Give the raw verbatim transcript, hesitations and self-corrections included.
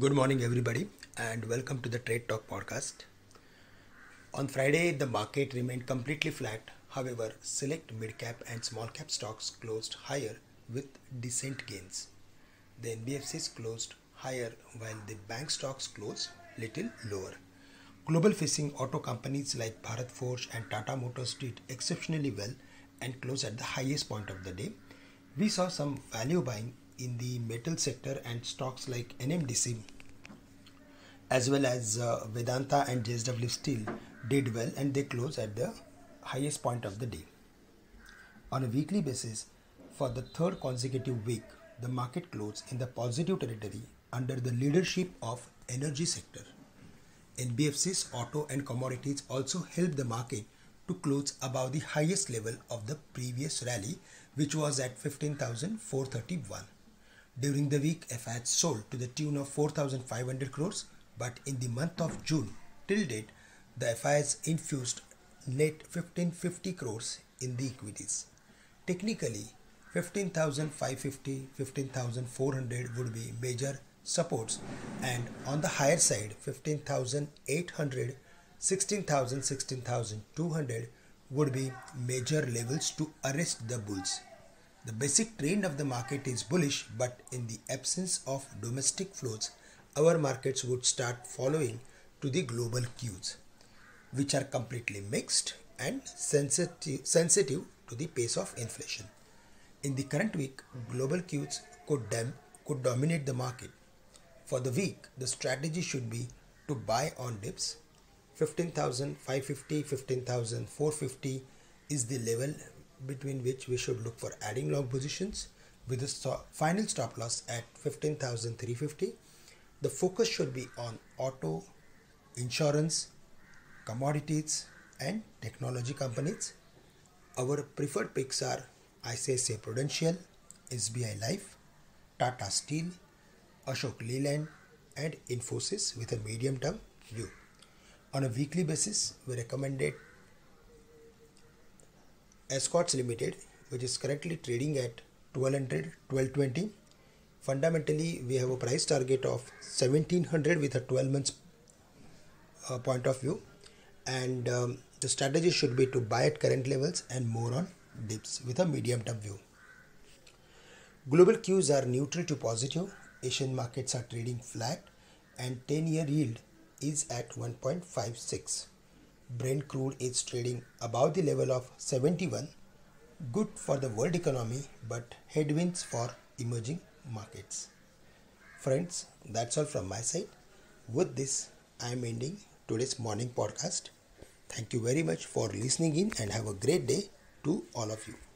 Good morning everybody and welcome to the Trade Talk podcast. On Friday, the market remained completely flat. However, select mid-cap and small-cap stocks closed higher with decent gains. The N B F Cs closed higher while the bank stocks closed little lower. Global-facing auto companies like Bharat Forge and Tata Motors did exceptionally well and closed at the highest point of the day. We saw some value buying in the metal sector and stocks like N M D C as well as uh, Vedanta and J S W Steel did well and they closed at the highest point of the day. On a weekly basis, for the third consecutive week, the market closed in the positive territory under the leadership of energy sector. N B F Cs, auto and commodities also helped the market to close above the highest level of the previous rally, which was at fifteen thousand four hundred thirty-one. During the week, F I Is sold to the tune of four thousand five hundred crores, but in the month of June, till date, the F I Is infused net fifteen fifty crores in the equities. Technically, fifteen thousand five hundred fifty, fifteen thousand four hundred would be major supports, and on the higher side, fifteen thousand eight hundred, sixteen thousand, sixteen thousand two hundred would be major levels to arrest the bulls. The basic trend of the market is bullish, but in the absence of domestic flows, our markets would start following to the global cues, which are completely mixed and sensitive, sensitive to the pace of inflation. In the current week, global cues could, dam, could dominate the market. For the week, the strategy should be to buy on dips. fifteen thousand five hundred fifty, fifteen thousand four hundred fifty is the level between which we should look for adding long positions with a stop, final stop loss at fifteen thousand three hundred fifty. The focus should be on auto, insurance, commodities and technology companies. Our preferred picks are I C I C I Prudential, S B I Life, Tata Steel, Ashok Leyland and Infosys with a medium term view. On a weekly basis, we recommended Escorts Limited, which is currently trading at twelve hundred, twelve twenty. Fundamentally, we have a price target of seventeen hundred with a twelve months uh, point of view, and um, the strategy should be to buy at current levels and more on dips with a medium term view. Global cues are neutral to positive. Asian markets are trading flat and ten year yield is at one point five six. Brent crude is trading above the level of seventy-one, good for the world economy but headwinds for emerging markets. Friends, that's all from my side. With this, I am ending today's morning podcast. Thank you very much for listening in and have a great day to all of you.